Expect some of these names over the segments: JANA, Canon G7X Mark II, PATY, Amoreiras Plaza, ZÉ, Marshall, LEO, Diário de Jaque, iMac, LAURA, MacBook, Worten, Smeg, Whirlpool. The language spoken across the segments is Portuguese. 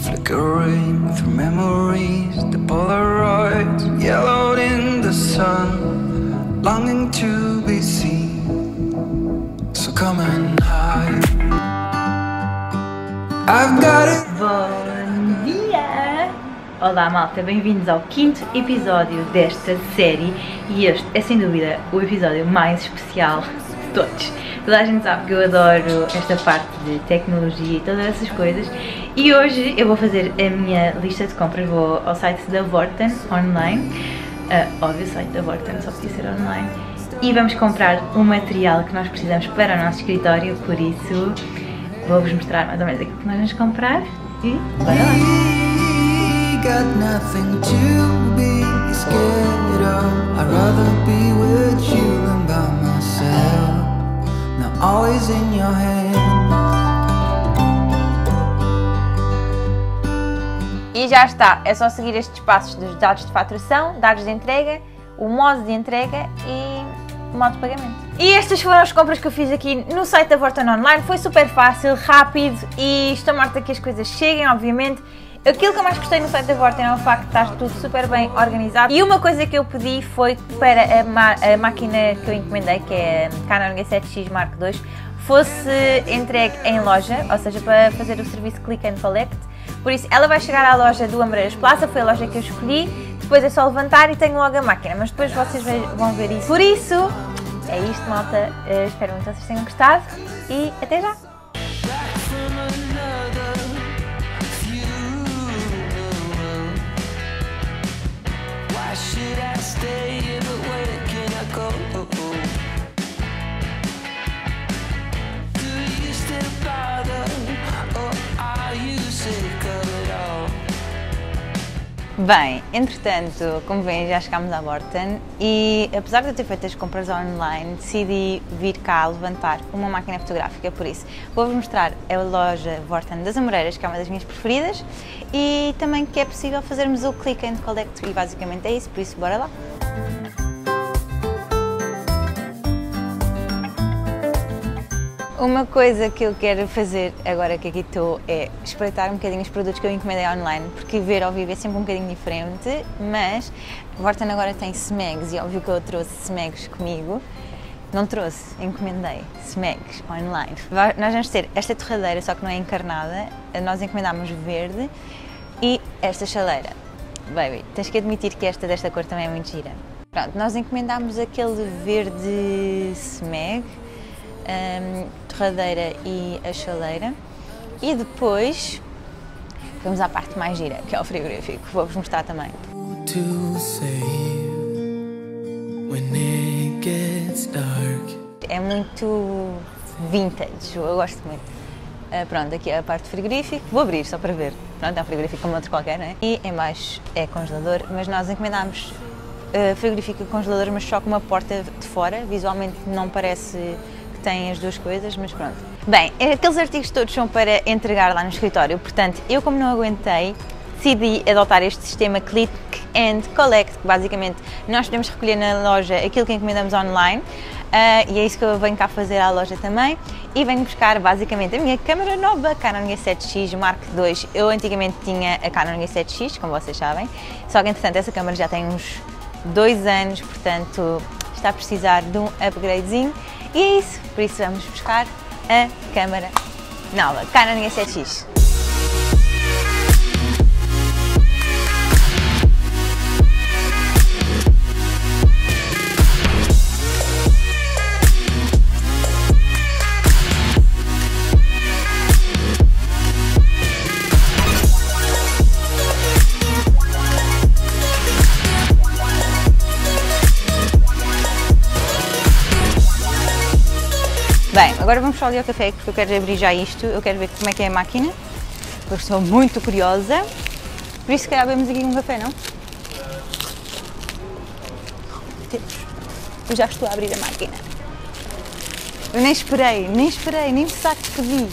Flickering through memories, the Polaroids yellowed in the sun, longing to be seen. So come and hide. I've got it. Bom dia! Olá malta, bem-vindos ao 5º episódio desta série e este é sem dúvida o episódio mais especial de todos. Toda a gente sabe que eu adoro esta parte de tecnologia e todas essas coisas. E hoje eu vou fazer a minha lista de compras, vou ao site da Worten online, óbvio, site da Worten, só podia ser online, e vamos comprar o material que nós precisamos para o nosso escritório, por isso vou-vos mostrar mais ou menos aquilo que nós vamos comprar e bora lá! E já está, é só seguir estes passos dos dados de faturação, dados de entrega, o modo de entrega e o modo de pagamento. E estas foram as compras que eu fiz aqui no site da Worten Online, foi super fácil, rápido e estou morta que as coisas cheguem, obviamente. Aquilo que eu mais gostei no site da Worten é o facto de estar tudo super bem organizado e uma coisa que eu pedi foi para a máquina que eu encomendei, que é a Canon G7X Mark II, fosse entregue em loja, ou seja, para fazer o serviço Click and Collect. Por isso, ela vai chegar à loja do Amoreiras Plaza, foi a loja que eu escolhi, depois é só levantar e tenho logo a máquina, mas depois vocês vão ver isso. Por isso, é isto malta, espero muito que vocês tenham gostado e até já! Bem, entretanto, como veem, já chegámos à Worten e apesar de eu ter feito as compras online, decidi vir cá levantar uma máquina fotográfica, por isso vou-vos mostrar a loja Worten das Amoreiras, que é uma das minhas preferidas e também que é possível fazermos o Click and Collect e basicamente é isso, por isso bora lá! Uma coisa que eu quero fazer agora que aqui estou é espreitar um bocadinho os produtos que eu encomendei online, porque ver ao vivo é sempre um bocadinho diferente, mas a Worten agora tem Smegs e óbvio que eu trouxe Smegs comigo. Não trouxe, encomendei Smegs online. Nós vamos ter esta torradeira, só que não é encarnada, nós encomendámos verde e esta chaleira. Baby, tens que admitir que esta desta cor também é muito gira. Pronto, nós encomendámos aquele verde Smeg, torradeira e a chaleira e depois vamos à parte mais gira, que é o frigorífico, vou-vos mostrar também. É muito vintage, eu gosto muito. Pronto, aqui é a parte do frigorífico, vou abrir só para ver. Pronto, é um frigorífico como outro qualquer, né? E em baixo é congelador, mas nós encomendámos frigorífico e congelador, mas só com uma porta de fora, visualmente não parece... Tem as duas coisas, mas pronto. Bem, aqueles artigos todos são para entregar lá no escritório, portanto, eu como não aguentei, decidi adotar este sistema Click and Collect, que basicamente nós podemos recolher na loja aquilo que encomendamos online, e é isso que eu venho cá fazer à loja também, e venho buscar basicamente a minha câmera nova, Canon G7X Mark II. Eu antigamente tinha a Canon G7X, como vocês sabem, só que entretanto essa câmera já tem uns 2 anos, portanto está a precisar de um upgradezinho. E é isso, por isso vamos buscar a câmara nova, Canon G7X. Bem, agora vamos só ali ao café porque eu quero abrir já isto, eu quero ver como é que é a máquina, porque eu estou muito curiosa, por isso se calhar bebemos aqui um café, não? Eu já estou a abrir a máquina. Eu nem esperei, nem pensar que pedi.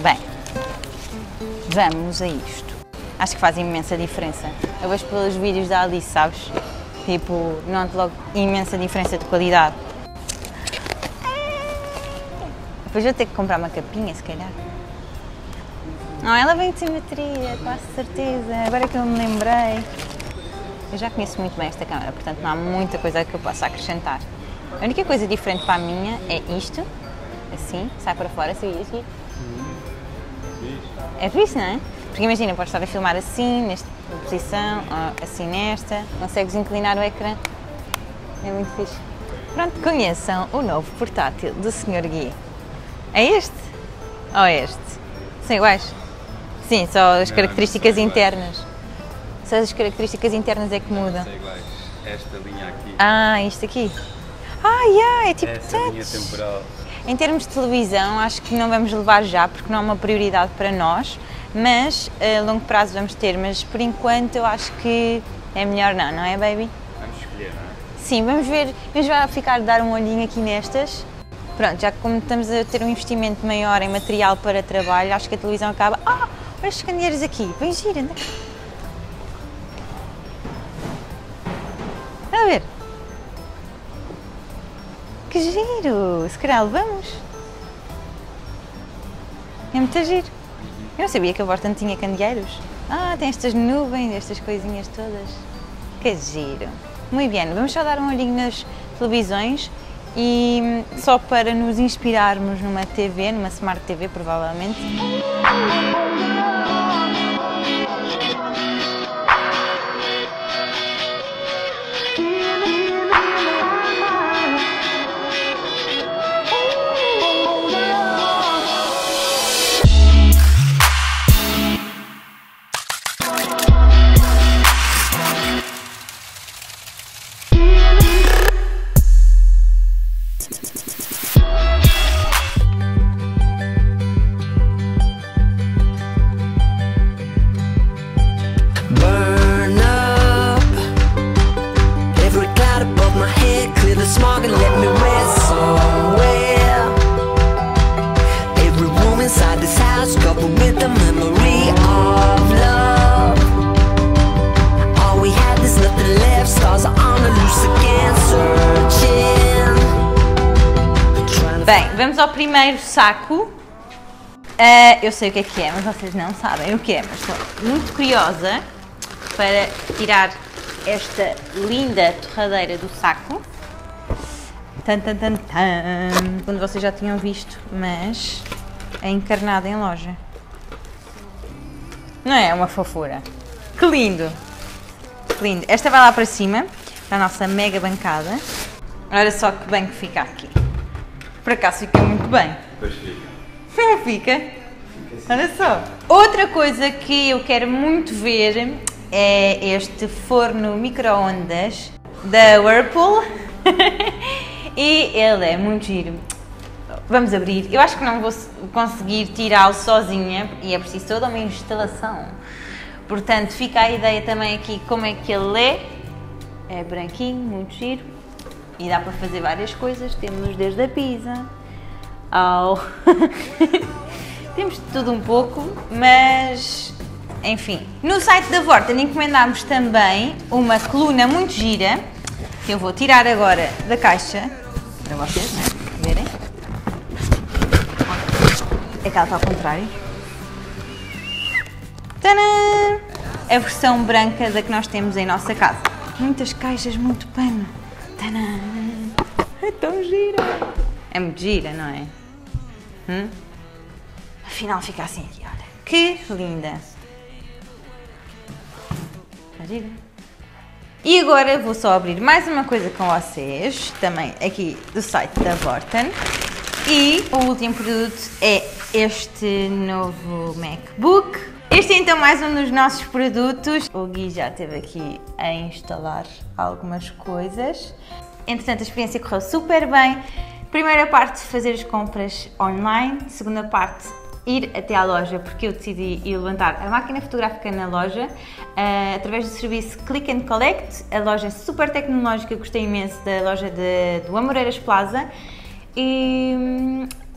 Bem, vamos a isto. Acho que faz imensa diferença. Eu vejo pelos vídeos da Alice, sabes? Tipo, noto logo imensa diferença de qualidade. Depois eu vou ter que comprar uma capinha, se calhar. Não, ela vem de simetria, quase certeza. Agora é que eu me lembrei. Eu já conheço muito bem esta câmera, portanto não há muita coisa que eu possa acrescentar. A única coisa diferente para a minha é isto. Assim, sai para fora, sabia aqui? É fixe, não é? Porque imagina, podes estar a filmar assim, nesta posição, ou assim nesta. Consegues inclinar o ecrã. É muito fixe. Pronto, conheçam o novo portátil do Sr. Gui. É este? Ou é este? São iguais? Sim, só as características internas. Só as características internas é que mudam. São iguais. Esta linha aqui. Ah, isto aqui. Ah, yeah, é tipo esta touch. Linha temporal. Em termos de televisão, acho que não vamos levar já, porque não é uma prioridade para nós, mas a longo prazo vamos ter, mas por enquanto eu acho que é melhor não, não é, baby? Vamos escolher, não é? Sim, vamos ver, mas vai ficar a dar um olhinho aqui nestas. Pronto, já que como estamos a ter um investimento maior em material para trabalho, acho que a televisão acaba... Ah, olha estes candeeiros aqui, bem gira, não é? A ver... Que giro! Se calhar levamos. É muito giro. Eu não sabia que a Worten tinha candeeiros. Ah, tem estas nuvens, estas coisinhas todas. Que giro! Muito bem, vamos só dar um olhinho nas televisões e só para nos inspirarmos numa TV, numa Smart TV provavelmente. Bem, vamos ao primeiro saco. Eu sei o que é, mas vocês não sabem o que é, mas estou muito curiosa para tirar esta linda torradeira do saco. Tan, tan, tan, tan. Quando vocês já tinham visto, mas é encarnada em loja. Não é? É uma fofura. Que lindo! Que lindo! Esta vai lá para cima, para a nossa mega bancada. Olha só que bem que fica aqui. Por acaso fica muito bem. Pois fica. Não fica? Fica assim. Olha só. Outra coisa que eu quero muito ver é este forno micro-ondas da Whirlpool. E ele é muito giro. Vamos abrir. Eu acho que não vou conseguir tirá-lo sozinha e é preciso toda uma instalação. Portanto, fica a ideia também aqui como é que ele é. É branquinho, muito giro. E dá para fazer várias coisas, temos desde a pizza ao... temos de tudo um pouco, mas enfim. No site da Worten encomendámos também uma coluna muito gira, que eu vou tirar agora da caixa, para vocês, né, verem. É que ela está ao contrário. Tadã! A versão branca da que nós temos em nossa casa. Muitas caixas, muito pano. É tão gira! É muito gira, não é? Afinal fica assim aqui, olha. Que linda! Está gira? E agora vou só abrir mais uma coisa com vocês, também aqui do site da Worten. E o último produto é este novo MacBook. Este é então mais um dos nossos produtos. O Gui já esteve aqui a instalar algumas coisas. Entretanto, a experiência correu super bem. Primeira parte, fazer as compras online. Segunda parte, ir até à loja, porque eu decidi ir levantar a máquina fotográfica na loja através do serviço Click and Collect. A loja é super tecnológica, gostei imenso da loja do Amoreiras Plaza. E...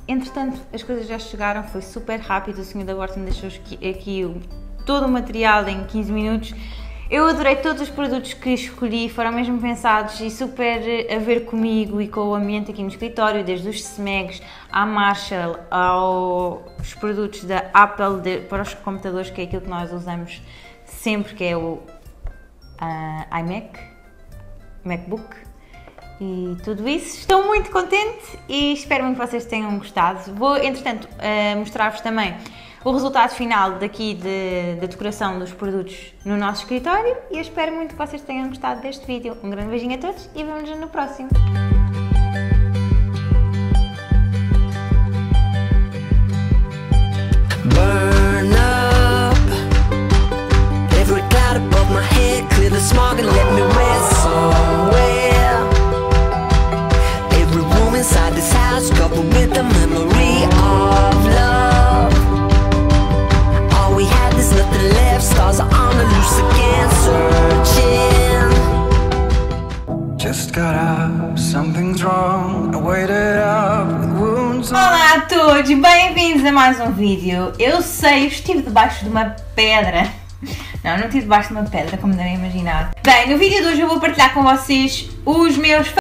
entretanto, as coisas já chegaram, foi super rápido, o senhor da Worten deixou aqui todo o material em 15 minutos. Eu adorei todos os produtos que escolhi, foram mesmo pensados e super a ver comigo e com o ambiente aqui no escritório, desde os Smegs à Marshall, aos produtos da Apple para os computadores, que é aquilo que nós usamos sempre, que é o iMac, MacBook e tudo isso. Estou muito contente e espero muito que vocês tenham gostado. Vou, entretanto, mostrar-vos também o resultado final daqui da decoração dos produtos no nosso escritório e eu espero muito que vocês tenham gostado deste vídeo. Um grande beijinho a todos e vemo-nos no próximo! Olá a todos, bem-vindos a mais um vídeo. Eu sei, eu estive debaixo de uma pedra. Não estive debaixo de uma pedra, como devem imaginar. Bem, no vídeo de hoje eu vou partilhar com vocês os meus